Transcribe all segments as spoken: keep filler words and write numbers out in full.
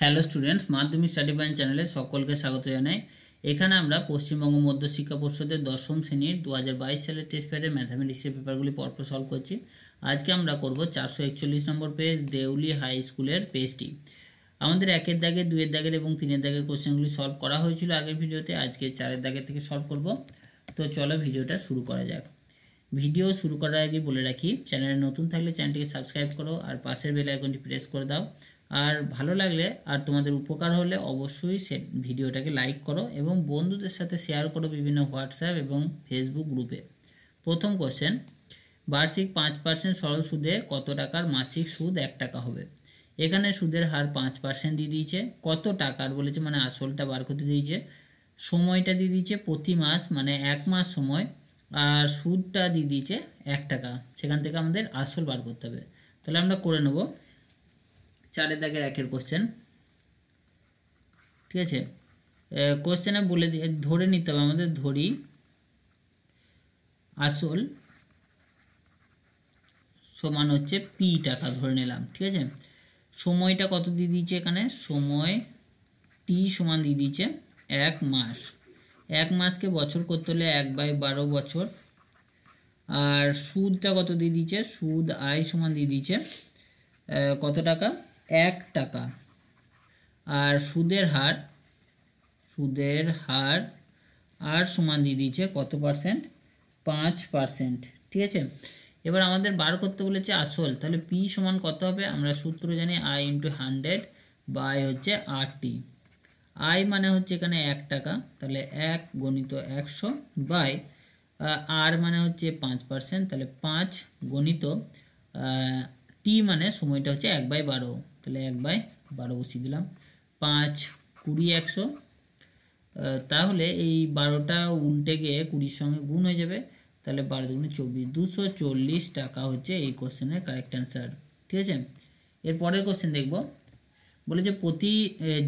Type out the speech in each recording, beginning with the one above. Hello students माध्यमिक study point channel सकल के स्वागत जानाई। एखाने आमरा पश्चिम बंग मध्य शिक्षा पर्षदे दशम श्रेणी दो हज़ार बाईस साल टेस्ट पेपर मैथमेटिक्स पेपरगुली परपर सल्व कर आज के करब चार सौ एकचल्लिस नम्बर पेज देउली हाई स्कूलेर पेजटी आमादेर एकेर दागे दुइयेर दागेर एबं तीनेर दागेर कोश्चेनगुली सल्व करा हयेछिलो आगेर भिडियोते। आज के चारेर दागेर थेके सल्व करब। तो चलो भिडियोटा शुरू करा जाक। भिडियो शुरू करार आगे बोले राखी चैनल नतून थाकले चैनलटिके साबस्क्राइब करो और पाशेर बेल आइकनटी प्रेस करे दाओ और भालो लागले और तुम्हारे उपकार होले अवश्य से भिडियोटाके लाइक करो एवं बंधुदेर साथे शेयर करो विभिन्न ह्वाट्सঅ্যাপ एवं फेसबुक ग्रुपे। प्रथम कोश्चेन वार्षिक पाँच पार्सेंट सरल सूदे कत टाकार मासिक सूद एक टाका होबे। एखाने सूदेर हार पाँच पार्सेंट दिए दिएछे। कत टाकार बोलेछे माने आसलटा बार करते दिएछे। समयटा दिए दिएछे प्रति मास माने एक मास समय और सूदटा दिए दिएछे एक टाका। सेखान थेके आमादेर आसल बार करते होबे। ताहले आमरा करे नेब चार दागेर एकेर कोश्चेन। ठीक आछे कोश्चेने बोले दिए धरे निते होबे आमादेर धरि आसल समान होच्छे पी टाका धरे निलाम। ठीक आछे समयटा कत दिए दिएछे एखाने समय टी समान दिए दिएछे एक मास। एक मास के बचर करते हले एक बाई बारो बचर और सूदटा कत दिए दिएछे सूद आय समान दिए दिएछे कत टाका एक टाका और सूदेर हार सूदेर हार आर समान दिए दिएछे कत पार्सेंट पाँच पार्सेंट। ठीक आछे एबार आमादेर बार करते बोलेछे आसल ताहले पी समान कत होबे। आमरा सूत्र जानी आई इंटू हंड्रेड बाई होच्छे आरटी। आई माने होच्छे एखाने एक टाका ताहले एक गणित एकशो बाई आर माने होच्छे पाँच पार्सेंट ताहले पाँच गणित टी माने समयटा होच्छे एक बाई बारो ताहले एक बाई बारो बसिए दिलाम। पाँच कुड़ी एकशो ताहले एई बारोटा उल्टे गिये कुड़िर संगे गुण हये जाबे ताहले बारो दुगुणे चौबीस दुशो चल्लिस टाका होच्छे एई कोश्चेनेर कारेक्ट आंसार। ठीक आछे एरपरेर कोश्चेन देखबो। बोले प्रति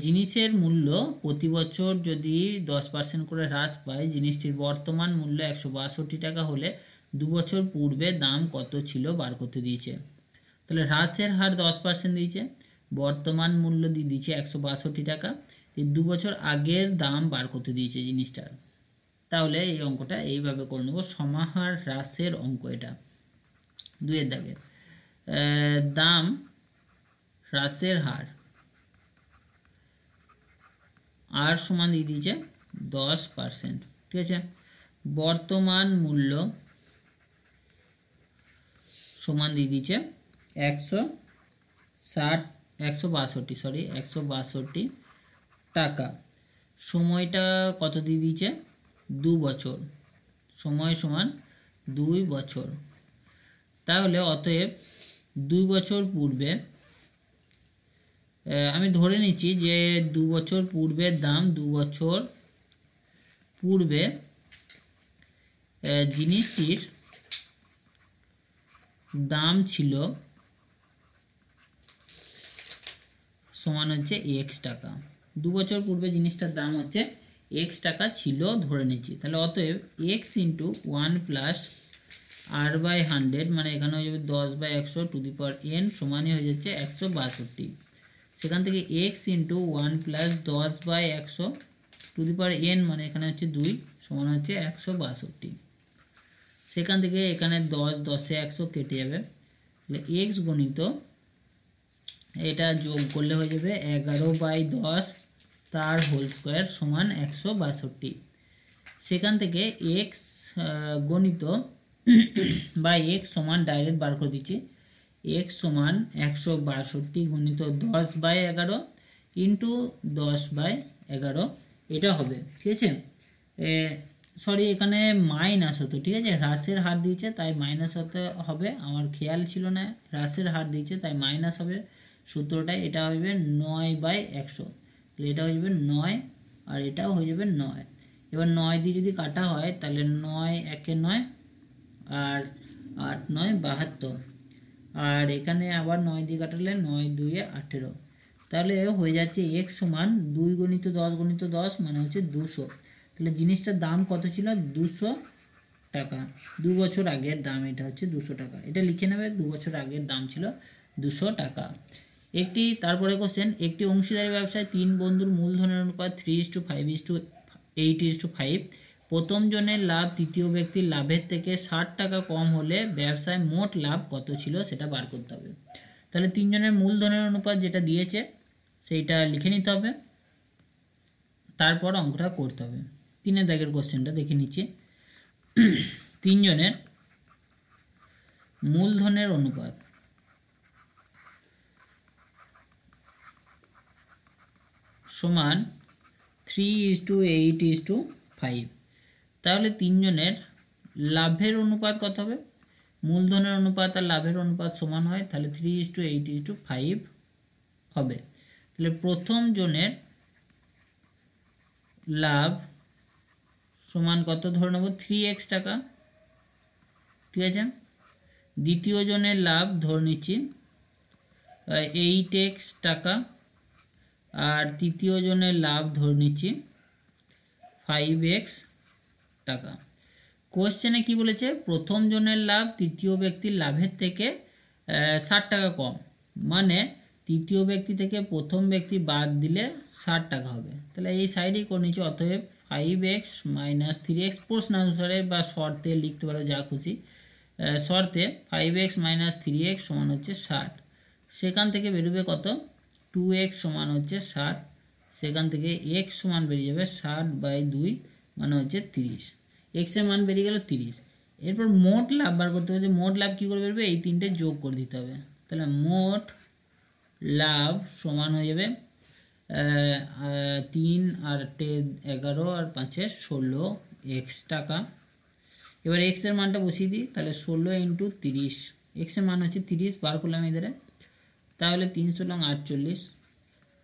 जिनिसेर मूल्य प्रति बचर जदि दस पार्सेंट करे ह्रास पाय जिनिसटिर बर्तमान मूल्य एकशो बाषट्टी टाका होले दु बचर पूर्वे दाम कत छिलो बार करते दिएछे। ताहले ह्रासेर हार दस पार्सेंट दिएछे बर्तमान मूल्य दिए दिएछे एकशो बाषट्टी टाका दु बचर आगेर दाम बार करते दिएछे जिनिसटार। ताहले एई अंकटा एइभाबे करे नेब समाहार ह्रासेर अंक। एटा दुइयेर दागे दाम ह्रासेर हार आर समान दिए दीजिए दस पार्सेंट। ठीक है बर्तमान मूल्य समान दिए दीजिए एकशो साठ एकशो बाषट्टी सरि एकशो बाषट्टी टाका। समयटा कत दिए दीजिए दो बचर समय समान दुई बचर। ताहले अतएव दुई बचर पूर्वे आमी धरे निच्छि जे दो बचर पूर्वे दाम दो बचर पूर्वे जिनिसटिर दाम छिलो समान होच्छे एक्स टाका। दो बचर पूर्वे जिनिसटार दाम होच्छे एक्स टाका छिलो धरे निच्छि। ताहले अतएव x into one plus r by hundred माने एखाने हये जाबे दस बाई एकशो टू दि पावर एन समानई हये जाच्छे एकशो बाषट्टी। सेखान थेके एक्स इंटू वन प्लस दस बाई एकशो टू दि पावर एन माने एखाने होच्छे दुई समान होच्छे एकशो बाषट्टी। सेखान थेके एखाने दस दसे एकशो केटे जाबे एक्स गणित एटा जोग करले हये जाबे एगारो बाई दस तार होल स्कोयार समान एकशो बाषट्टी। सेखान थेके एक्स गणित बाई एक्स समान डायरेक्ट बार करे दिच्छे एक समान एकशो बाषट्टी गुणित दस बाई एगारो इंटू दस बाई एगारो एटा होबे। ठीक है सरि एखाने माइनस होतो। ठीक है ह्रासेर हार दिएछे ताई माइनस होते होबे आमार खेयाल छिलो ना ह्रासेर हार दिएछे ताई माइनस होबे। सूत्रटा एटा होबे नय बाई एकशो एटा होबे नय और एटाओ होये जाबे नय। एबार नय दिए जदि काटा हय ताहले नय एके नय और आठ नय बाहात्तर और एखाने आबार नय दिए काटले नय दुए आठरो ताहले हये जाच्छे एक समान दुई गणित दस गणित दस माने होच्छे दुशो। ताहले जिनिसटार दाम कत छिलो दुशो टाका दु बछर आगेर दाम एटा होच्छे दुशो टाका। एटा लिखे नेबे दु बछर आगेर दाम छिलो दुशो टाका। একটি তারপরে কোশ্চেন একটি অংশীদারি ব্যবসায় তিন বন্ধুর মূলধনের অনুপাত three is to five is to eight is to five প্রথম জনের লাভ তৃতীয় ব্যক্তির লাভের থেকে ষাট টাকা কম হলে ব্যবসায় মোট লাভ কত ছিল সেটা বার করতে হবে। তাহলে তিন জনের মূলধনের অনুপাত যেটা দিয়েছে সেইটা লিখে নিতে হবে, তারপর অঙ্কটা করতে হবে। তিনের দাগের কোশ্চেনটা দেখে নিচ্ছি। তিন জনের মূলধনের অনুপাত সমান three is to eight is to five। তাহলে তিনজনের লাভের অনুপাত কত হবে? মূলধনের অনুপাত আর লাভের অনুপাত সমান হয়, তাহলে three is to eight is to five হবে। তাহলে প্রথম জনের লাভ সমান কত ধরে নেব? three x টাকা, ঠিক আছে। দ্বিতীয় জনের লাভ ধরে নিচ্ছি eight x টাকা, আর তৃতীয় জনের লাভ ধরে নিচ্ছি five x টাকা। কোশ্চেনে কি বলেছে? প্রথম জনের লাভ তৃতীয় ব্যক্তির লাভের থেকে ষাট টাকা কম, মানে তৃতীয় ব্যক্তি থেকে প্রথম ব্যক্তি বাদ দিলে ষাট টাকা হবে। তাহলে এই সাইডেই করে নিচ্ছি, অতএব five x minus three x প্রশ্ন অনুসারে বা শর্তে লিখতে পারো যা খুশি। শর্তে five x minus three x সমান হচ্ছে ষাট, সেখান থেকে বেরোবে কত? টু এক্স সমান হচ্ছে ষাট, সেখান থেকে এক্স সমান বেরিয়ে যাবে ষাট বাই দুই মানে হচ্ছে তিরিশ। এক্সের মান বেরিয়ে গেল তিরিশ। এরপর মোট লাভ বার করতে হবে। মোট লাভ কী করে বেরোবে? এই তিনটে যোগ করে দিতে হবে। তাহলে মোট লাভ সমান হয়ে যাবে তিন আর টে এগারো আর পাঁচে ষোলো এক্স টাকা। এবার এক্সের মানটা বসিয়ে দিই, তাহলে ষোলো ইন্টু তিরিশ, এক্সের মান হচ্ছে তিরিশ, বার করলাম এদের, তাহলে তিনশো লং আটচল্লিশ,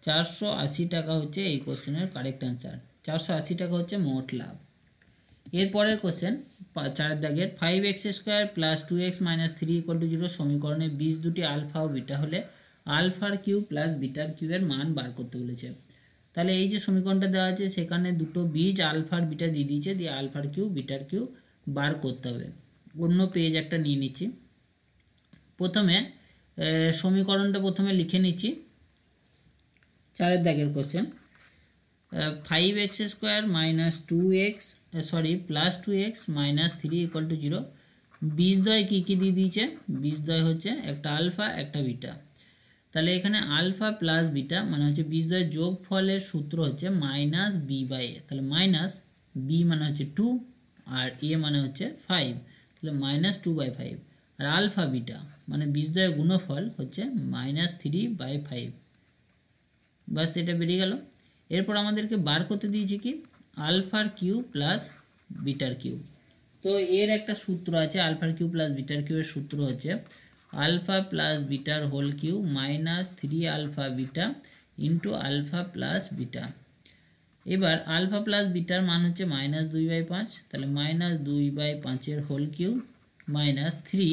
চারশো আশি টাকা হচ্ছে এই কোশ্চেনের কারেক্ট অ্যান্সার। চারশো আশি টাকা হচ্ছে মোট লাভ। এরপরের কোশ্চেন চারের দাগের, five x square plus two x minus three equal to zero সমীকরণে বীজ দুটি আলফা ও বিটা হলে আলফার কিউ প্লাস বিটার কিউয়ের মান বার করতে বলেছে। তাহলে এই যে সমীকরণটা দেওয়া আছে সেখানে দুটো বীজ আলফার বিটা দিয়ে দিয়েছে, দিয়ে আলফার কিউ বিটার কিউ বার করতে হবে। অন্য পেজ একটা নিয়ে নিচ্ছি। প্রথমে সমীকরণটা প্রথমে লিখে নিচ্ছি। চারের দাগের question, five x square minus two x sorry plus two x minus three equal to zero. বীজদ্বয় কী কী দিয়ে দিয়েছে? বীজদ্বয় হচ্ছে একটা আলফা একটা বিটা। তাহলে এখানে আলফা প্লাস বিটা মানে হচ্ছে বীজদ্বয়ের যোগফলের সূত্র হচ্ছে মাইনাস বি বাই এ। তাহলে মাইনাস বি মানে হচ্ছে টু আর এ মানে হচ্ছে ফাইভ, তাহলে মাইনাস টু বাই ফাইভ। আর আলফা বিটা মানে বীজদ্বয়ের গুণফল হচ্ছে মাইনাস থ্রি বাই ফাইভ। বাস এটা বেরিয়ে গেল। এরপর আমাদেরকে বার করতে দিয়েছে কি? আলফার কিউ প্লাস বিটার কিউ। তো এর একটা সূত্র আছে, আলফার কিউ প্লাস বিটার কিউয়ের সূত্র হচ্ছে আলফা প্লাস বিটার whole cube minus three alpha beta into alpha plus beta. এবার আলফা প্লাস বিটার মান হচ্ছে মাইনাস দুই বাই পাঁচ, তাহলে মাইনাস দুই বাই পাঁচের whole cube minus three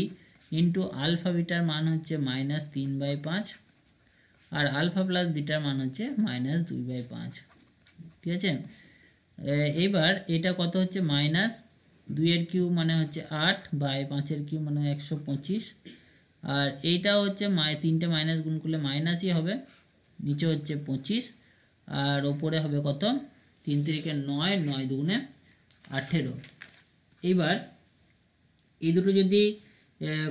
into alpha বিটার মান হচ্ছে মাইনাস তিন বাই পাঁচ, আর আলফা প্লাস বিটার মান হচ্ছে মাইনাস দুই বাই পাঁচ, ঠিক আছে। এবার এটা কত হচ্ছে? মাইনাস দুইয়ের কিউ মানে হচ্ছে আট বাই পাঁচের কিউ মানে একশো পঁচিশ, আর এইটা হচ্ছে মাই তিনটে মাইনাস গুণ করলে মাইনাসই হবে, নিচে হচ্ছে পঁচিশ আর ওপরে হবে কত? তিন তিরিকে নয়, নয় দুগুণে আঠেরো। এবার এই দুটো যদি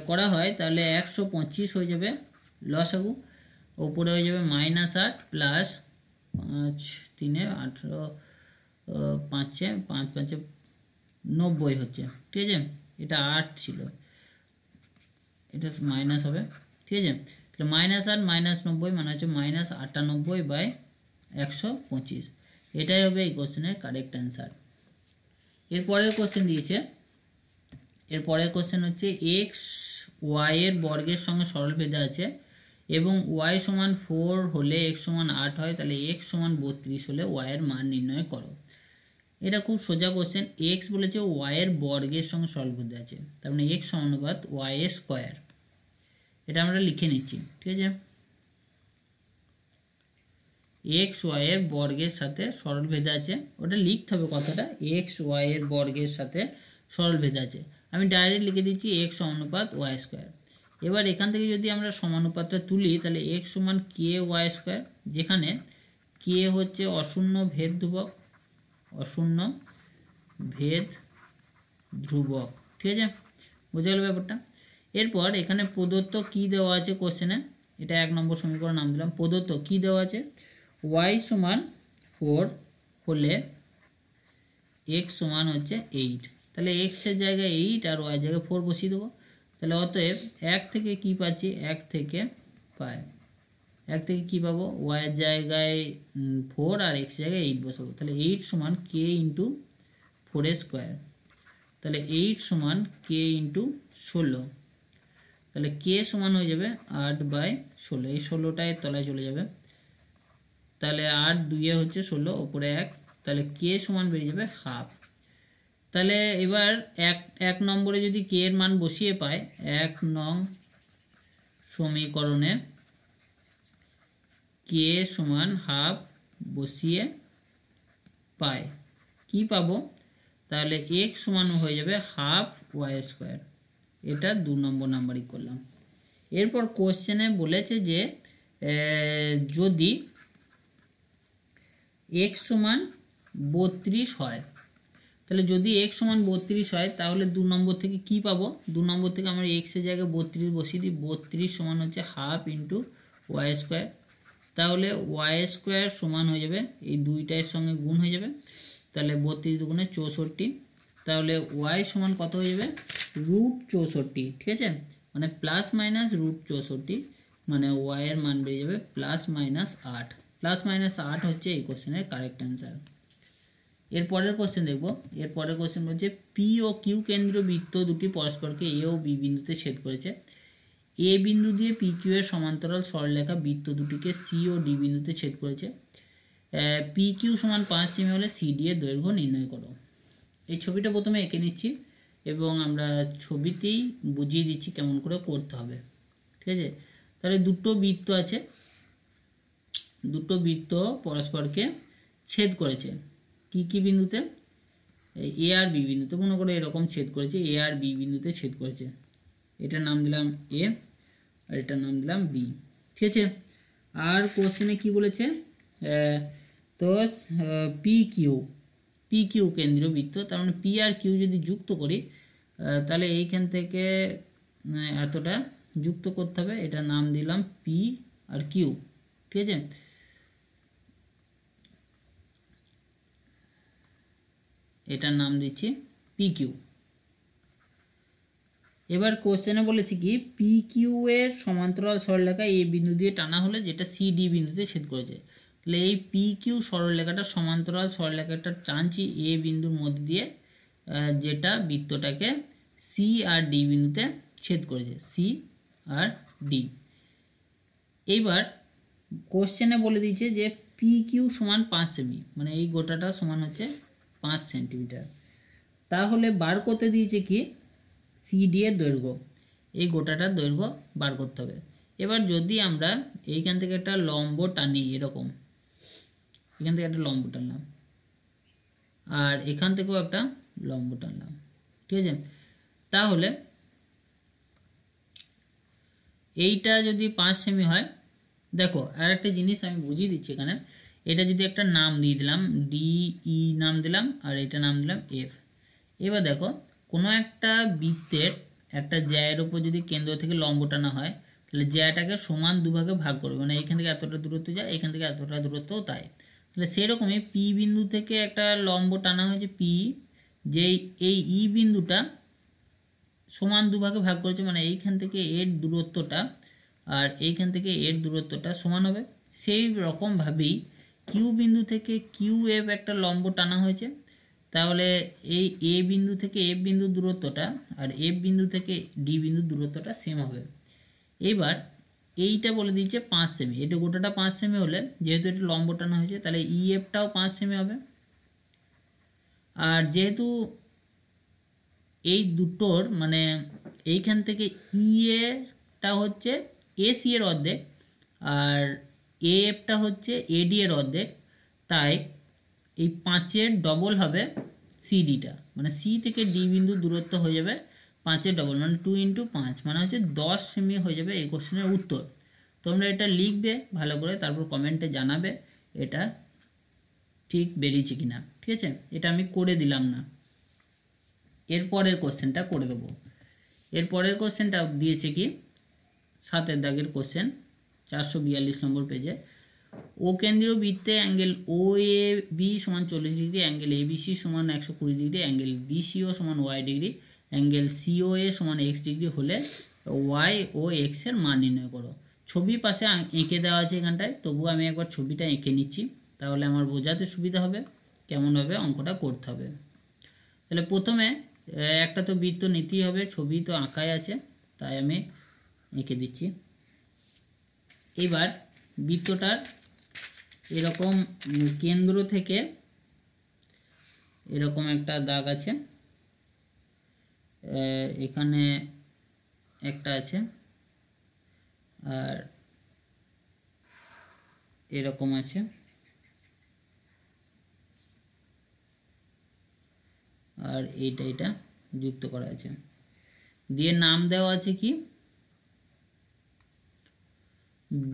করা হয় তাহলে একশো পঁচিশ হয়ে যাবে লসাগু, ওপরে হয়ে যাবে মাইনাস আট প্লাস পাঁচ তিনে আঠেরো পাঁচে পাঁচ পাঁচে নব্বই হচ্ছে, ঠিক আছে। এটা আট ছিল, এটা মাইনাস হবে, ঠিক আছে। তাহলে মাইনাস আট মাইনাস নব্বই মানে হচ্ছে মাইনাস আটানব্বই বাই একশো পঁচিশ। এটাই হবে এই কোশ্চেনের কারেক্ট অ্যান্সার। এরপরের কোশ্চেন দিয়েছে, এরপরের কোশ্চেন হচ্ছে এক্স ওয়াইয়ের বর্গের সঙ্গে সরলভেদে আছে এবং ওয়াই সমান ফোর হলে এক্স সমান আট হয়, তাহলে এক্স সমান বত্রিশ হলে ওয়াইয়ের মান নির্ণয় করো। এটা খুব সোজা কোশ্চেন। এক্স বলেছে ওয়াইয়ের বর্গের সঙ্গে সরলভেদে আছে, তার মানে এক্স সমানুপাত ওয়াই স্কোয়ার। এটা আমরা লিখে নিচ্ছি, ঠিক আছে। এক্স ওয়াইয়ের বর্গের সাথে সরলভেদে আছে, ওটা লিখতে হবে কথাটা, এক্স ওয়াইয়ের বর্গের সাথে সরলভেদে আছে। আমি ডাইরেক্ট লিখে দিচ্ছি এক্স সমানুপাত ওয়াই স্কোয়ার। एबार एखान थेके जोदि आमरा समानुपातटा तुली ताहले एक्स समान के वाई स्कोयार जेखाने के होच्छे अशून्य भेद ध्रुवक अशून्य भेद ध्रुवक ठीक है बोझा गेल ब्यापारटा। एरपर एखाने प्रदत्त कि देवा आछे कोश्चेने एटा एक नम्बर समीकरण नाम दिलाम प्रदत्त कि देवा आछे वाई समान फोर होले एक्स समान होच्छे एट ताहले एक्स एर जायगाय एट और वाई जायगाय फोर बसिए देब তাহলে অতএব এক থেকে কি পাচ্ছি এক থেকে পাই এক থেকে কি পাবো y এর জায়গায় फोर আর x এর জায়গায় एट বসাবো তাহলে एट সমান k ইনটু फोर স্কয়ার তাহলে एट সমান k ইনটু सिक्सटीन তাহলে k সমান হয়ে যাবে आठ बाय सोलह এই सोलह টাই তলায় চলে যাবে তাহলে आठ দুই এ হচ্ছে सोलह উপরে एक তাহলে k সমান বেরিয়ে যাবে হাফ। তাহলে এবার এক এক নম্বরে যদি k এর মান বসিয়ে পাই এক নং সমীকরণে k সমান হাফ বসিয়ে পাই কি পাবো তাহলে x সমান হয়ে যাবে হাফ y স্কয়ার এটা দুই নম্বর নাম্বারই করলাম। এরপর কোশ্চেনে বলেছে যে যদি x সমান बत्रीस হয় তাহলে যদি x সমান बत्रीस হয় তাহলে দুই নম্বর থেকে কি পাবো দুই নম্বর থেকে আমরা x এর জায়গায় बत्रीस বসিয়ে দিই बत्रीस সমান হচ্ছে হাফ ইনটু y স্কয়ার তাহলে y স্কয়ার সমান হয়ে যাবে এই দুইটার সঙ্গে গুণ হয়ে যাবে তাহলে बत्रीस দুগুণে चौंसठ তাহলে y সমান কত হয়ে যাবে √चौंसठ ঠিক আছে মানে প্লাস মাইনাস √चौंसठ মানে y এর মান বেরিয়ে যাবে প্লাস মাইনাস आठ প্লাস মাইনাস आठ হচ্ছে এই কোশ্চেনের কারেক্ট आंसर। एर पर कोश्चन देखो एर पर कोश्चन बोलते पी और किऊ केंद्र वृत्त दुटी परस्पर के ए और बी बिंदुते छेद करेछे ए बिंदु दिए पी किऊ एर समान्तराल सरलरेखा वृत्त दुटीके सी और डी बिंदुते छेद करेछे पी किऊ समान पाँच सेमी होले सी डी एर दैर्घ्य निर्णय करो। ये छविटा प्रथमे एंके निच्छि एबं आमरा छवितेई बुझिए दिच्छि केमन करे करते होबे ठीक आछे। ताहले दुटो वृत्त आछे दुटो वृत्त परस्परके छेद करेछे की की बिंदुते ए आर बी बिंदुते मने करे एरकम छेद करेछे ए आर बी बिंदुते छेद करेछे एटार नाम दिलाम ए और एटार नाम दिलाम बी ठीक आछे। आर कोश्चेने कि बोलेछे तो पी किऊ पी किऊ केंद्रीय वृत्त तार माने पी आर किऊ जदि जुक्त करी ताहले एइखान थेके एतटा जुक्त करते होबे एटार नाम दिलाम पी आर किऊ ठीक आछे। এটার নাম দিচ্ছি P Q। এবার কোশ্চেনে বলেছে কি P Q এর সমান্তরাল সরলরেখা A বিন্দু দিয়ে টানা হলে যেটা C D বিন্দুতে ছেদ করেছে তাহলে এই P Q সরলরেখাটা সমান্তরাল সরলরেখাটা টানছি A বিন্দুর মধ্যে দিয়ে যেটা বৃত্তটাকে C আর D বিন্দুতে ছেদ করেছে C আর D। এবার কোশ্চেনে বলে দিয়েছে যে P Q সমান पाँच সেমি মানে এই গোটাটা সমান হচ্ছে पाँच सेंटीमीटर ताहले बार करते दिए कि सी डी एर दैर्घ्य ये गोटाटार दैर्घ्य बार करते हैं। एबार जदि आमरा एइखान थेके एकटा लम्ब टानी एरकम एखान थेके एकटा लम्ब टानलाम और एखान थेकेओ एकटा लम्ब टानलाम ठीक आछे ताहले एइटा जदि पाँच सेमी हय देखो आरेकटा जिनिस आमि बुझिए दिच्छि एखाने এটা যদি একটা নাম দিয়ে দিলাম ডি ই নাম দিলাম আর এটা নাম দিলাম এফ। এবার দেখো কোনো একটা বৃত্তের একটা জ্যায়ের উপর যদি কেন্দ্র থেকে লম্ব টানা হয় তাহলে জ্যাটাকে সমান দুভাগে ভাগ করবে মানে এখান থেকে এতটা দূরত্ব যায় এখান থেকে এতটা দূরত্ব তাই তাহলে সেরকমই পি বিন্দু থেকে একটা লম্ব টানা হয়েছে পি যে এই ই বিন্দুটা সমান দুভাগে ভাগ করেছে মানে এইখান থেকে এর দূরত্বটা আর এইখান থেকে এর দূরত্বটা সমান হবে। সেই রকমভাবেই কিউ বিন্দু থেকে কিউ এফ একটা লম্ব টানা হয়েছে তাহলে এই এ বিন্দু থেকে এফ বিন্দু দূরত্বটা আর এফ বিন্দু থেকে ডি বিন্দু দূরত্বটা সেম হবে। এবার এইটা বলে দিয়েছে পাঁচ সেমি এটা গোটাটা পাঁচ সেমি হলে যেহেতু এটা লম্ব টানা হয়েছে তাহলে ই এফটাও পাঁচ সেমি হবে আর যেহেতু এই দুটোর মানে এইখান থেকে ই এটা হচ্ছে এ সি এর অর্ধেক আর एफटा होच्छे एडी एर अर्धेक ताई ए पाँचेर डबल होबे सीडीटा माने सी थेके डी बिंदु दूरत्व हो जाबे पाँचের डबल मान टू इंटू पाँच माना होच्छे दस सेमी हो जाबे ए कोश्चेनेर उत्तर। तोमरा एटा लिखबे भालो करे तारपर कमेंटे जानाबे एटा ठीक बेरियेछे किना। ठीक आछे एटा आमि करे दिलाम ना। एरपरेर कोश्चेनटा करे देब। एरपरेर कोश्चेनटा दियेछे कि सातेर दागेर कोश्चेन चारशो बयाल्लिस नम्बर पेजे ओ केंद्रीय वृत्ते एंगेल ओ ए बी समान चल्लिस degree angle A B C समान एकशो कुड़ी degree angle B C O समान Y degree angle C O A समान एक्स डिग्री होले वाई ओ एक्सर मान निर्णय करो। छवि पाशे एँके देवा आछे एखानटाय तबुओ आमि एकबार छविटा एँके निच्छि ताहले आमार बोझाते सुविधा होबे केमनभाबे अंकटा करते होबे। ताहले प्रथमे एकटा तो वृत्त नितेই होबे छवि तो आঁকাই आछे ताই आमि एঁকে दिচ্ছি। एबार বৃত্তটার এরকম কেন্দ্র থেকে এরকম একটা দাগ আছে এখানে একটা আছে আর এরকম আছে আর এইটা এটা যুক্ত করা আছে দিয়ে নাম দেওয়া আছে কি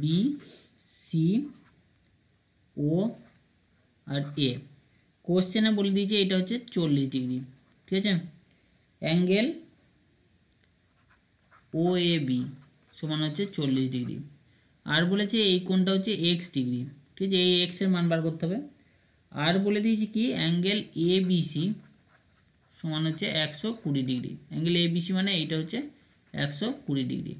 বি সি ओ और ए कोश्चेने बोले दीजिए ये हे चल्लिस डिग्री। ठीक है एंगेल ओ ए बी समान हो चल्लिस डिग्री और बोले ये कोणटा हो एक्स डिग्री। ठीक है ये एक्सर मान बार करते हैं और बोले दीजिए कि एंगेल ए बी सी समान हो एकशो कुड़ी degree angle A B C मान ये हे एकशो कुड़ी डिग्री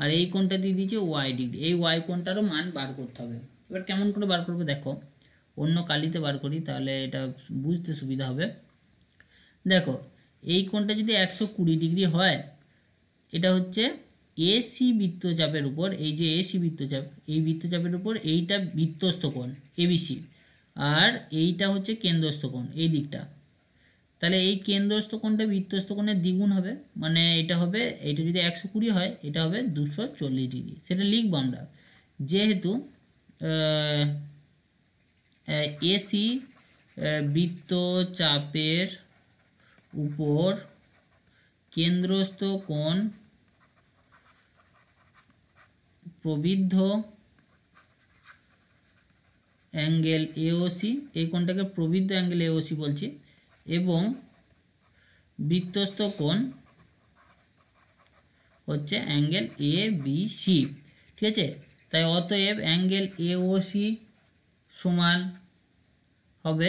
और ये कोणटा दिए दीजिए वाई डिग्री वाई कोणटारो मान बार करते हैं। এবার কেমন করে বার করব দেখো অন্য কালিতে বার করি তাহলে এটা বুঝতে সুবিধা হবে। দেখো এই কোণটা যদি একশো কুড়ি ডিগ্রি হয় এটা হচ্ছে এসি বৃত্তচাপের উপর এই যে এসি বৃত্তচাপ এই বৃত্তচাপের উপর এইটা বৃত্তস্থ কোণ এবিসি আর এইটা হচ্ছে কেন্দ্রস্থ কোণ এই দিকটা। তাহলে এই কেন্দ্রস্থ কোণটা বৃত্তস্থ কোণের দ্বিগুণ হবে মানে এটা হবে এটা যদি একশো কুড়ি হয় এটা হবে দুশো চল্লিশ ডিগ্রি। সেটা লিখব আমরা যেহেতু एसी वृत्तचापेर ऊपर केंद्रस्थ कोण प्रबृद्ध एंगेल एओसी এই কোণটাকে প্রবৃদ্ধ एंगेल एओसी বলছি এবং বৃত্তস্থ কোণ হচ্ছে एंगेल এবিসি। ঠিক আছে তাই অতএব অ্যাঙ্গেল এওসি সমান হবে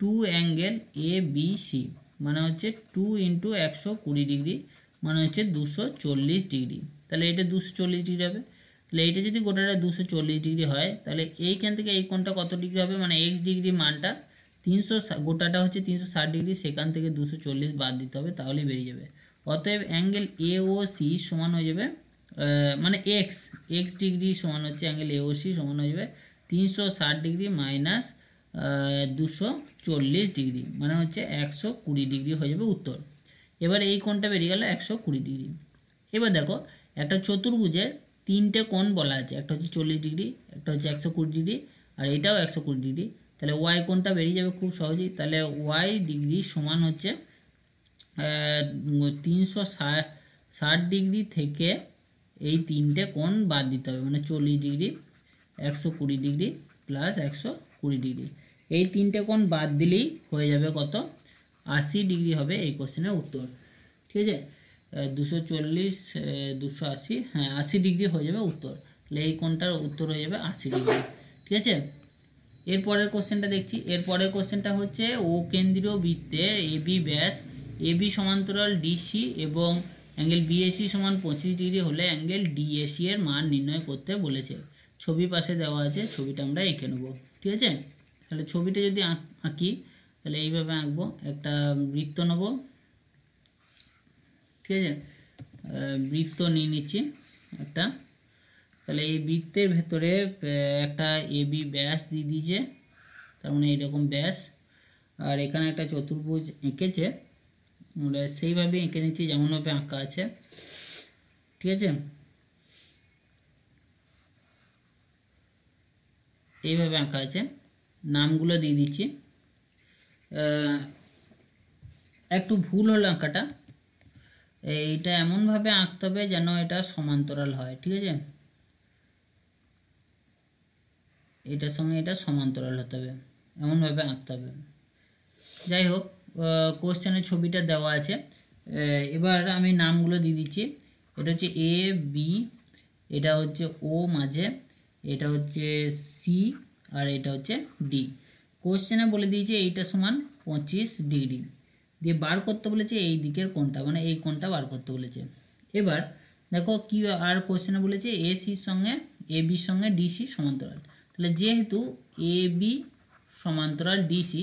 টু অ্যাঙ্গেল এবিসি মানে হচ্ছে টু ইনটু একশো কুড়ি ডিগ্রি মানে হচ্ছে দুশো চল্লিশ ডিগ্রি। তাহলে এটা দুশো চল্লিশ ডিগ্রি হবে তাহলে এটা যদি গোটাটা দুশো চল্লিশ ডিগ্রি হয় তাহলে এইখান থেকে এই কোণটা কত ডিগ্রি হবে মানে এক্স ডিগ্রি মানটা তিনশো গোটাটা হচ্ছে তিনশো ষাট ডিগ্রি সেখান থেকে দুশো চল্লিশ বাদ দিতে হবে তাহলেই বেরিয়ে যাবে। অতএব অ্যাঙ্গেল এওসি সমান হয়ে যাবে माने एक्स एक्स डिग्री समान होच्छे एंगेल एओसी समान हो जाए तीन सौ साठ डिग्री माइनस दुशो चल्लिस डिग्री माने होच्छे एकशो कुड़ी डिग्री हो जाए उत्तर। एबार एई कोणटा बेरिये गेल एकशो कुड़ी डिग्री। एबार देखो एक चतुर्भुजेर तीनटे कोण बला आछे एक होच्छे चल्लिस डिग्री एक होच्छे एकशो कुड़ी डिग्री और एटाओ एकशो कुड़ी डिग्री ताहले वाई कोणटा बेरिये जाबे खूब सहजेई ताहले वाई डिग्री समान होच्छे तीन सौ साठ डिग्री थेके এই তিনটে কোণ বাদ দিতে হবে মানে চল্লিশ ডিগ্রি একশো কুড়ি ডিগ্রি প্লাস একশো কুড়ি ডিগ্রি এই তিনটে কোণ বাদ দিলেই হয়ে যাবে কত আশি ডিগ্রি হবে এই কোশ্চেনের উত্তর। ঠিক আছে দুশো চল্লিশ দুশো আশি হ্যাঁ আশি ডিগ্রি হয়ে যাবে উত্তর তাহলে এই কোণটার উত্তর হয়ে যাবে আশি ডিগ্রি। ঠিক আছে এরপরের কোশ্চেনটা দেখছি এরপরের কোশ্চেনটা হচ্ছে ও কেন্দ্রীয় বৃত্তের এ বি ব্যাস এ বি সমান্তরাল ডিসি এবং एंगेल बीएसि समान पच्चीस डिग्री होले एंगेल डिएसि एर मान निर्णय करते बोलेछे छवि पाशे देवा आछे छविटा आमरा एंके नेब। ठीक आछे ताहले छविटा यदि आँकी ताहले एइभाबे आँकबो एकटा वृत्त नेब। ठीक आछे वृत्त निये निच्छि एकटा ताहले एइ वृत्तेर भेतरे एकटा एबी व्यास दिये दियेछे तार माने एइरकम व्यास आर एखाने एकटा चतुर्भुज एঁকেছে আমরা সেইভাবে এঁকে নিচ্ছি যেমনভাবে আঁকা আছে। ঠিক আছে এইভাবে আঁকা আছে নামগুলো দিয়ে দিচ্ছি একটু ভুল হলো আঁকাটা এইটা এমন ভাবে আঁকতে হবে যেন এটা সমান্তরাল হয়, ঠিক আছে। এটার সঙ্গে এটা সমান্তরাল হতে হবে, এমনভাবে আঁকতে হবে। যাই হোক, কোশ্চেনের ছবিটা দেওয়া আছে। এবার আমি নামগুলো দিয়ে দিচ্ছি। এটা হচ্ছে এ বি, এটা হচ্ছে ও মাঝে, এটা হচ্ছে সি, আর এটা হচ্ছে ডি। কোশ্চেনে বলে দিয়েছে এইটা সমান পঁচিশ ডিগ্রি দিয়ে বার করতে বলেছে এই দিকের কোনটা, মানে এই কোনটা বার করতে বলেছে। এবার দেখো কি আর কোশ্চেনে বলেছে এ সির সঙ্গে এ বির সঙ্গে ডিসি সমান্তরাল। তাহলে যেহেতু এ বি সমান্তরাল ডিসি,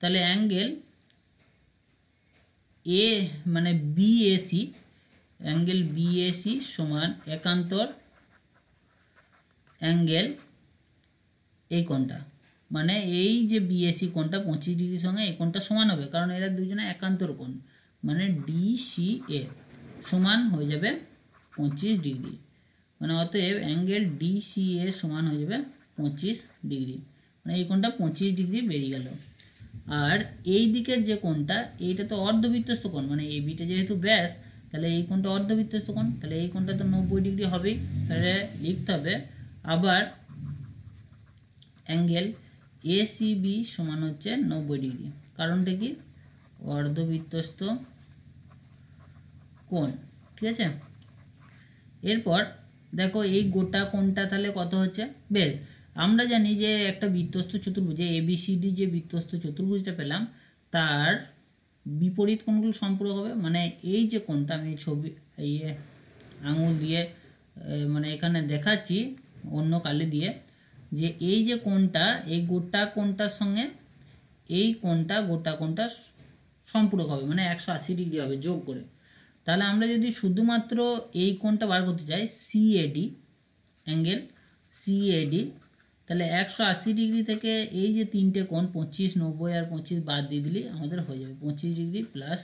তাহলে অ্যাঙ্গেল এ মানে বিএসি, অ্যাঙ্গেল বিএসি সমান একান্তর অ্যাঙ্গেল এই কোণটা, মানে এই যে বিএসি কোণটা পঁচিশ ডিগ্রির সঙ্গে এই কোণটা সমান হবে, কারণ এরা দুজনে একান্তর কোণ, মানে ডিসিএ সমান হয়ে যাবে পঁচিশ ডিগ্রি। মানে অতএব অ্যাঙ্গেল ডিসিএ সমান হয়ে যাবে পঁচিশ ডিগ্রি, মানে এই কোণটা পঁচিশ ডিগ্রি বেরিয়ে গেল। আর এই দিকের যে কোণটা, এইটা তো অর্ধবৃত্তস্থ কোণ, মানে এই বিটা যেহেতু ব্যাস, তাহলে এই কোণটা অর্ধবৃত্তস্থ কোণ, তাহলে এই কোণটা তো নব্বই ডিগ্রি হবেই। তাহলে লিখতে হবে আবার অ্যাঙ্গেল এসিবি সমান হচ্ছে নব্বই ডিগ্রি। কারণটা কি? অর্ধবৃত্তস্থ কোণ, ঠিক আছে। এরপর দেখো এই গোটা কোণটা তাহলে কত হচ্ছে? বেশ, আমরা জানি যে একটা বৃত্তস্থ চতুর্ভুজে এবিসিডি যে বৃত্তস্থ চতুর্ভুজটা পেলাম তার বিপরীত কোণগুলো সম্পূরক হবে, মানে এই যে কোণটা আমি ছবি ইয়ে আঙুল দিয়ে মানে এখানে দেখাচ্ছি অন্য কালি দিয়ে, যে এই যে কোণটা এই গোটা কোণটার সঙ্গে এই কোণটা গোটা কোণটা সম্পূরক হবে, মানে একশো আশি ডিগ্রি হবে যোগ করে। তাহলে আমরা যদি শুধুমাত্র এই কোণটা বার করতে চাই সিএডি, অ্যাঙ্গেল সিএডি, তাহলে একশো আশি ডিগ্রি থেকে এই যে তিনটে কোণ পঁচিশ নব্বই আর পঁচিশ বাদ দিয়ে দিলে আমাদের হয়ে যাবে পঁচিশ ডিগ্রি প্লাস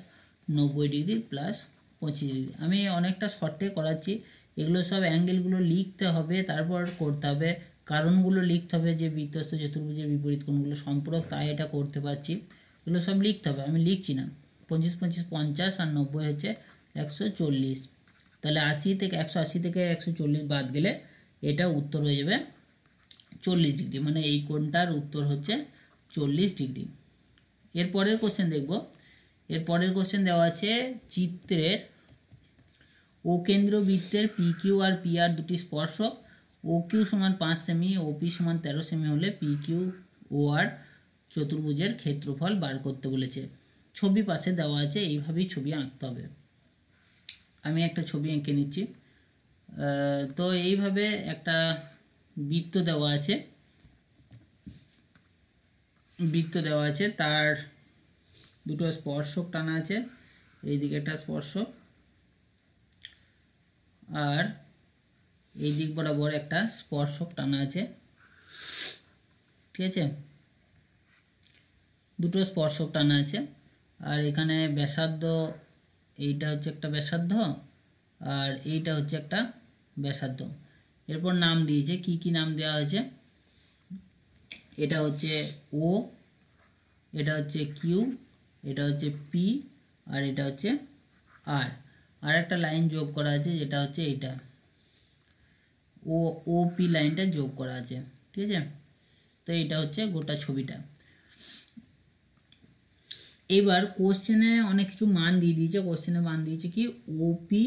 নব্বই ডিগ্রি প্লাস পঁচিশ ডিগ্রি। আমি অনেকটা শর্টে করাচ্ছি, এগুলো সব অ্যাঙ্গেলগুলো লিখতে হবে, তারপর করতে হবে কারণগুলো লিখতে হবে যে বৃত্তস্থ চতুর্ভুজের বিপরীত কোণগুলো সম্পূরক, তাই এটা করতে পারছি। এগুলো সব লিখতে হবে, আমি লিখছি না। পঁচিশ পঁচিশ পঞ্চাশ আর নব্বই হচ্ছে একশো চল্লিশ, তাহলে আশি থেকে একশো আশি থেকে একশো চল্লিশ বাদ গেলে এটা উত্তর হয়ে যাবে চল্লিশ ডিগ্রি, মানে এই কোণটার উত্তর হচ্ছে চল্লিশ ডিগ্রি। এরপরের কোশ্চেন দেখব। এরপরের কোশ্চেন দেওয়া আছে চিত্রের ও কেন্দ্র বৃত্তের পি কিউ আর পি আর দুটি স্পর্শক, ও কিউ সমান পাঁচ সেমি ও পি সমান তেরো সেমি হলে পি কিউ ও আর চতুর্ভুজের ক্ষেত্রফল বার করতে বলেছে। ছবি পাশে দেওয়া আছে, এইভাবেই ছবি আঁকতে হবে। আমি একটা ছবি এঁকে নিচ্ছি। তো এইভাবে একটা বৃত্ত দেওয়া আছে, বৃত্ত দেওয়া আছে, তার দুটো স্পর্শক টানা আছে, এইদিকে একটা স্পর্শক আর এই দিক বরাবর একটা স্পর্শক টানা আছে, ঠিক আছে। দুটো স্পর্শক টানা আছে আর এখানে ব্যাসার্ধ, এইটা হচ্ছে একটা ব্যাসার্ধ আর এইটা হচ্ছে একটা ব্যাসার্ধ। এরপর নাম দিয়েছে, কি কি নাম দেওয়া হয়েছে? এটা হচ্ছে ও, এটা হচ্ছে কিউ, এটা হচ্ছে পি, আর এটা হচ্ছে আর। আর একটা লাইন যোগ করা আছে যেটা হচ্ছে এটা ও ও পি লাইনটা যোগ করা আছে, ঠিক আছে। তো এটা হচ্ছে গোটা ছবিটা। এবার কোশ্চেনে অনেক কিছু মান দিয়ে দিয়েছে। কোশ্চেনে মান দিয়েছে কি ও পি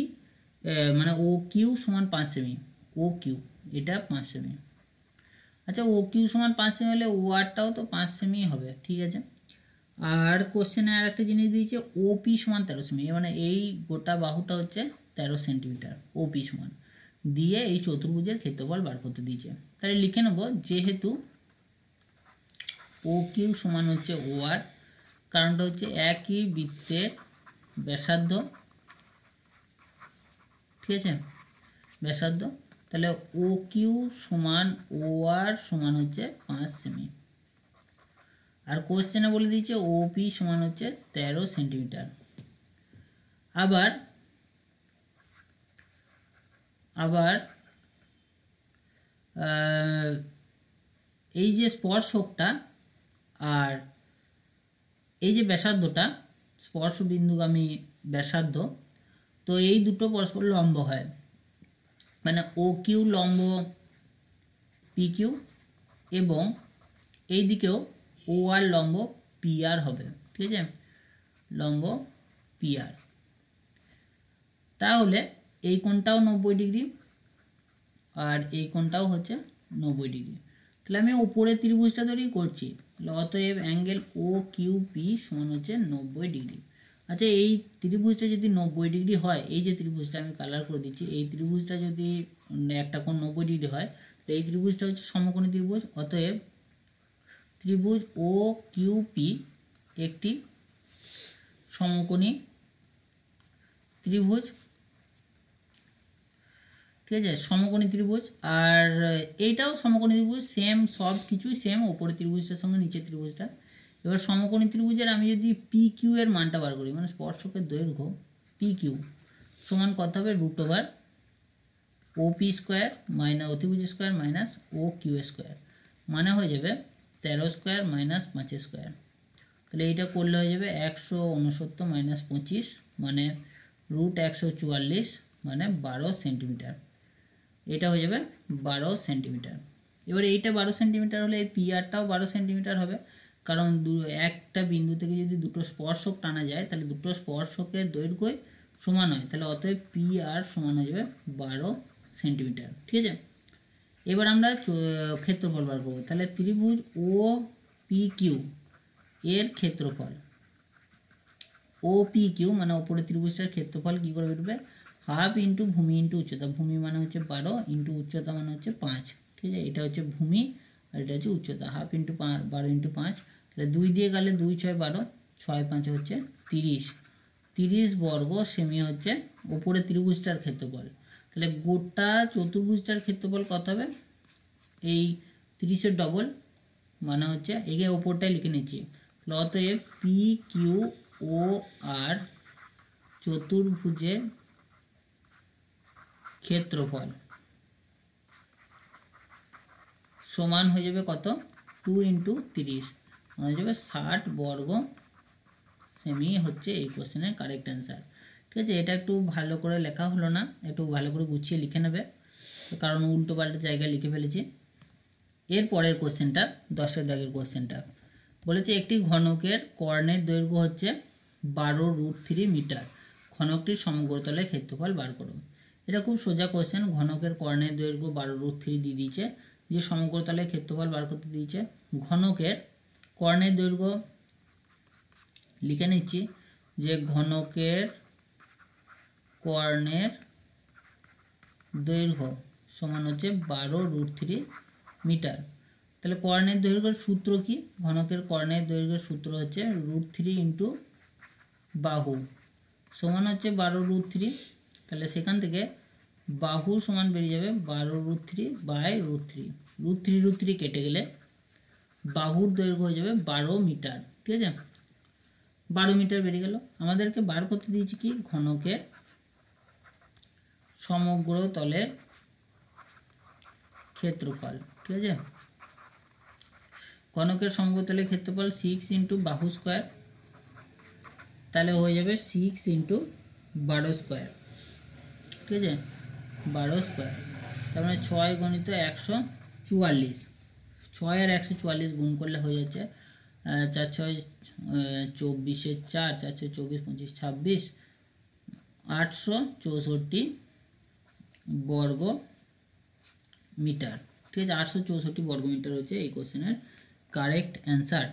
মানে ও কিউ সমান পাঁচ সেমি, ও কিউ এটা পাঁচ সেমি। আচ্ছা, ও কিউ সমান পাঁচ সেমি হলে ও আরটাও তো পাঁচ সেমি হবে, ঠিক আছে। আর কোশ্চেনে আর একটা জিনিস দিয়েছে ও পি সমান তেরো সেমি, মানে এই গোটা বাহুটা হচ্ছে তেরো সেন্টিমিটার ও পি সমান, দিয়ে এই চতুর্ভুজের ক্ষেত্রফল বার করতে দিয়েছে। তাহলে লিখে নেব, যেহেতু ও কিউ সমান হচ্ছে ও আর, কারণটা হচ্ছে একই বৃত্তের ব্যাসার্ধ, ঠিক আছে, ব্যাসার্ধ। তাহলে ও কিউ সমান ও আর সমান হচ্ছে পাঁচ সেমি। আর কোশ্চেনে বলে দিয়েছে ও পি সমান হচ্ছে তেরো সেন্টিমিটার। আবার আবার এই যে স্পর্শকটা আর এই যে ব্যাসার্ধটা, স্পর্শ বিন্দুগামী ব্যাসার্ধ तो ये दुटो परस्पर लम्ब है माने ओ किऊ लम्ब पी किऊ एवं ए दिके ओ आर लम्ब पी आर होबे। ठीक है लम्ब पी आर ताहले एई कोणटाओ नब्बे डिग्री और एई कोणटाओ होच्छे नब्बे डिग्री। ताहले आमि उपरे त्रिभुजटा तैरी करछि अतएव एंगल ओ किऊ पी समान होच्छे नब्बे डिग्री। अच्छा ये त्रिभुजा जो नब्बे डिग्री है ये त्रिभुजा कलर कर दीची त्रिभुजा जो एक नब्बे डिग्री है तो ये त्रिभुजा हम समकोणी त्रिभुज अतएव त्रिभुज ओ किऊ पी एक समकोणी त्रिभुज। ठीक है समकोणी त्रिभुज और एटाओ समकोणी त्रिभुज सेम सब किचुई सेम ऊपर त्रिभुजटार संगे नीचे त्रिभुजटा एबार समकोणी त्रिभुजेर आमि यदि पी किऊ एर मानटा बार करी माने स्पर्शकेर दैर्घ्य पी किऊ समान कत हबे root over O P square minus अतिभुज square minus O Q square माने हो जाबे तेरह स्कोयर माइनस पाँच स्कोयर। ताहले एटा करले हो जाबे एकशो ऊनसत्तर माइनस पच्चीस माने रूट एकशो चुवाल्लिस माने बारो सेंटीमिटार। एटा हो जाबे बारो सेंटीमिटार। एबार एटा बारो सेंटीमिटार होले पी आरटाओ बारो सेंटीमिटार होबे कारण एक बिंदु थेके यदि दुटो स्पर्शक टाना जाए ताहले दुटो स्पर्शकेर दैर्घ्य समान है ताहले अतएव पी आर समान हो जाबे बारो सेंटीमिटार। ठीक है एबार आमरा क्षेत्रफल বার করব ताहले त्रिभुज ओ पी किऊ एर क्षेत्रफल ओ पी किऊ माने उपरेर त्रिभुजटार क्षेत्रफल कि करे बेरबे हाफ इंटू भूमि इंटू उच्चता भूमि माने होच्छे बारो इंटू उच्चता माने होच्छे पाँच। ठीक है एटा होच्छे भूमि और एटा होच्छे उच्चता हाफ इंटू बारो इंटू पाँच दुई दिए गेले दुई छय बारो छय पाँच होच्छे त्रिश त्रिश वर्ग सेमी होच्छे उपरे त्रिभुजटार क्षेत्रफल ताहले गोटा चतुर्भुजटार क्षेत्रफल कत होबे एई त्रिश एर डबल माने होच्छे एगे उपरटा लिखे नेछि अतएव पी किऊ ओ आर चतुर्भुजेर क्षेत्रफल समान हो जाबे कत टू इंटू त्रिश माना जाए षाट वर्ग सेमी होच्छे एई कोश्चेनेर कारेक्ट आंसर। ठीक है ये एक भालो करे लेखा हलो ना एक भालो करे गुछिए लिखे नेबे कारण उल्टो पाल्टा जायगाय लिखे फेलेछि। एर परेर कोश्चेनटा दशेर दागेर कोश्चेनटा बोलेछे एकटी घनकेर कर्णेर दैर्घ्य होच्छे बारो रूट थ्री मीटार घनकटिर समग्र तलेर क्षेत्रफल बार करो। एटा खूब सोजा कोश्चेन घनकेर कर्णेर दैर्घ्य बारो रूट थ्री दिए दियेछे दिये समग्र तलेर क्षेत्रफल बार करते दियेछे घनकेर कर्णेर दैर्घ्य लिखे निच्छि जे घनकेर कर्णेर दैर्घ्य समान होच्छे बारो रूट थ्री मीटार। ताहले कर्णेर दैर्घ्य सूत्र कि घनकेर कर्णेर दैर्घ्य सूत्र होच्छे रूट थ्री इंटू बाहु समान होच्छे बारो रूट थ्री ताहले सेखान थेके बाहु समान बेरिये जाबे बारो root three by root three root three root three केटे गेले बाहुर दैर्घ्य हो जाए बारो मीटार। ठीक है बारो मीटार बेड़े गल के बार करते दीजिए कि घनकेर समग्र तलेर क्षेत्रफल। ठीक है घनकेर समग्र तलेर क्षेत्रफल सिक्स इंटू बाहु स्कोयर ताहले हो जाए सिक्स इंटू बारो स्कोयर। ठीक है बारो स्कोयर तार छय गणित एकशो चुवाल्लिस छय और एकशो चुवाल्लिस गुण कर ले हो जाए चार छय चौबीस चार चार छः चौबीस पच्चीस छब्बीस आठशो चौष्टि वर्ग मीटार। ठीक है आठशो चौष्टि वर्ग मीटार होच्छे एई कोश्चेनेर कारेक्ट आंसर।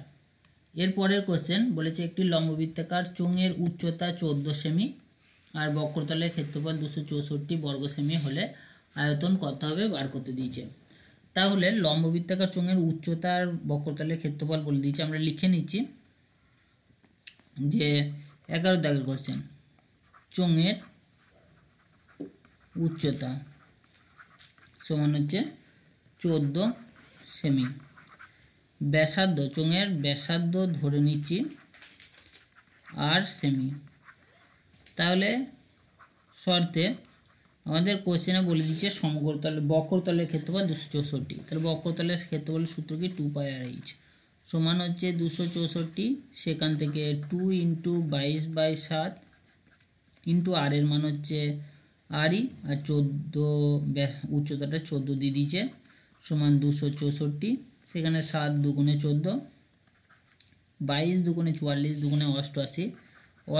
एर परेर कोश्चेन बोलेछे एकटी लम्बवृत्ताकार चोंगेर उच्चता चौदह सेमी और बक्रतलेर क्षेत्रफल दुशो चौष्टि वर्ग सेमी होले आयतन कत होबे बार करते दियेछे। ताहले लम्बवृत्ताकार चोंगेर उच्चता और बक्रतलेर क्षेत्रफल बोले दियेछे आमरा लिखे निच्छि जे एगारो दागेर कोश्चेन चोंगेर उच्चता समान होच्छे चौदह सेमी व्यासार्ध चोंगेर व्यासार्ध धरे निच्छि आठ सेमी ताहले शर्ते आमादेर कोश्चेने बोले दिच्छे समग्रतल बक्रतलेर क्षेत्रफल दुशो चौष्टि ताहले बक्रतलेर क्षेत्रफल सूत्र कि टू पाई आर एच समान होच्छे दुशो चौष्टि सेखान थेके टू इंटू बाईस बाई सात इंटू आर एर मान हे आर ही और चौदह उच्चता चौदह दी दीजिए समान दुशो चौष्टि से सात दुगुणे चौदह बाईस दुगुणे चुवाल्लिस दुगुणे अष्टआशी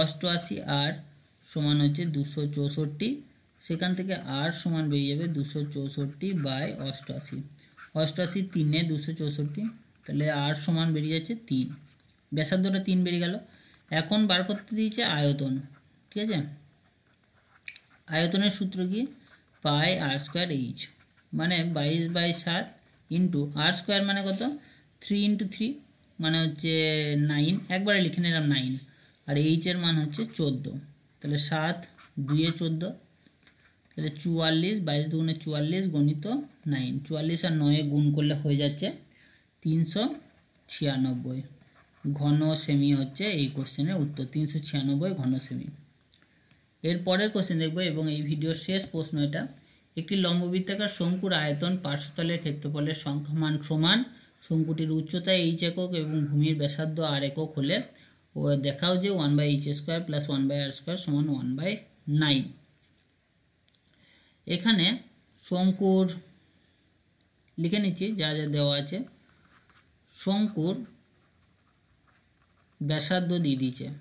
अष्टआशी आर समान हे दुशो चौष्टि सेखान थेके आर समान बेरिये जाबे दुशो चौष्टि बाय अष्टआशी अष्टआशी तीने दुशो चौष्टि ताहले आर समान बेरिये जाच्छे तीन व्यासार्धटा तीन बेरिये गेल एखन बार करते दियेछे आयतन ठीक है आयतनेर सूत्र कि पाई आर स्क्वायर एच माने बाईस बाय सात इंटू आर स्क्वायर माने कत थ्री इंटू थ्री माने होच्छे नाइन एक बारे लिखे निलाम नाइन और एचर मान होच्छे चौदह ताहले सात दुई चौदह तेल चुवाल्लिस बाईस दुगुणे चुवाल्लिस गणित नाइन चुवाल्लिस और नये गुण कर ले हो जाए तीन सौ छियानब्बे घन सेमी हे कोश्चेन उत्तर तीन सौ छियानब्बे घन सेमी एरपर कोश्चेन देखो और भिडियो शेष प्रश्न यहाँ एक लम्बवृत्ताकार शंकुर आयतन पार्श्वतलेर क्षेत्रफल संख्या मान समान शंकुटिर उच्चता एच एकक और भूमिर व्यासार्ध आर एकक होले ओ देखाओ जे one by H square plus one by R square समान वन बाय नाइन एखाने शंकुर लिखे नीचे जा जा देवा आछे शंकुर व्यासार्ध दी दीजिए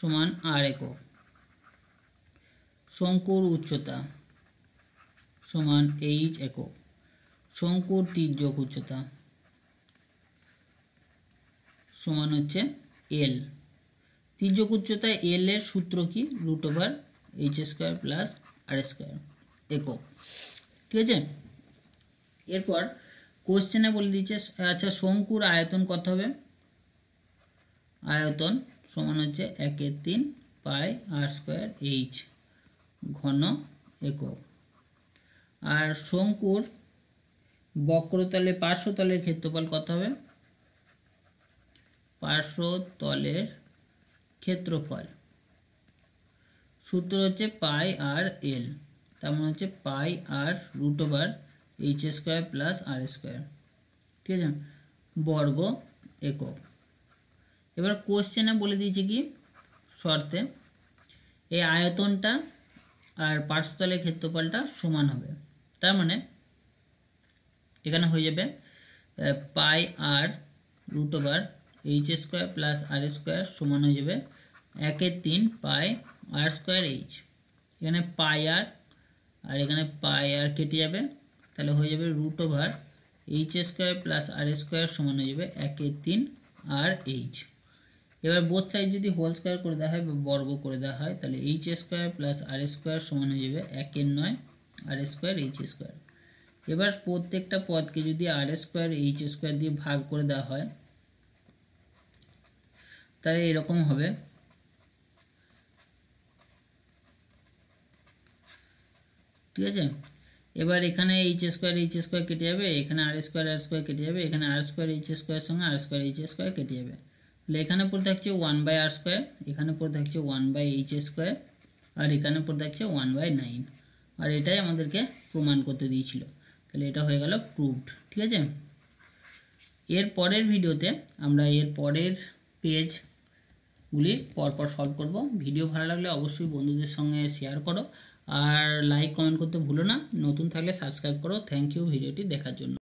समान आर एकक शंकुर उच्चता समान एच एकक शंकुर तिर्यक उच्चता समान होच्छे एल तिर्यक उच्चता एल एर सूत्र की root over H square plus R square एकक ठीक है। एरपर कोश्चेने बोले दीजिए अच्छा शंकुर आयतन कत होबे आयतन समान होच्छे एक तीन पाई आर स्क्वायर एच घन एकक और शंकुर वक्रतले पार्श्वतलेर क्षेत्रफल कत होबे पार्श्वतलेर क्षेत्रफल सूत्र होच्छे पाई आर एल तार माने होच्छे pi R root over H square plus R square ठीक है वर्ग एकक एबार कोश्चेने बोले दिएछे कि शर्ते ए आयतनटा और पार्श्वतलेर क्षेत्रफलटा समान होबे तार माने एखाने हये जाबे pi R root over H square plus R square समान हये जाबे एक तीन पाई आर स्क्वायर एच एखाने पाई आर और एखाने पाई आर केटे जाबे ताहले हये जाबे root over H square plus R square समान हये जाबे एक तीन आर एच एबार बोथ साइड यदि होल स्क्वायर कर देवा हय बा वर्ग कर देवा हय ताहले H square plus R square समान हये जाबे एक एर नय आर स्क्वायर एच स्क्वायर एबार प्रत्येकटा पदके यदि आर स्क्वायर एच स्क्वायर दिये भाग कर देवा हय ताहले एरकम हबे ठीक है। एबार एखाने एच स्क्वायर एच स्क्वायर केटे जाबे एखाने आर स्क्वायर आर स्क्वायर केटे जाबे एखाने आर स्क्वायर एच स्क्वायर संगे आर स्क्वायर एच स्क्वायर केटे जाबे তাহলে এখানে পড়ে থাকছে वन বাই आर স্কয়ার এখানে পড়ে থাকছে वन বাই এইচ স্কয়ার আর এখানে পড়ে থাকছে वन বাই নাইন আর এটাই আমাদেরকে প্রমাণ করতে দিয়েছিল তাহলে এটা হয়ে গেল প্রুভড ঠিক আছে। এর পরের ভিডিওতে আমরা এর পরের পেজ গুলি পরপর সলভ করব। ভিডিও ভালো লাগলে অবশ্যই বন্ধুদের সঙ্গে শেয়ার করো আর লাইক কমেন্ট করতে ভুলো না। নতুন থাকলে সাবস্ক্রাইব করো। থ্যাংক ইউ ভিডিওটি দেখার জন্য।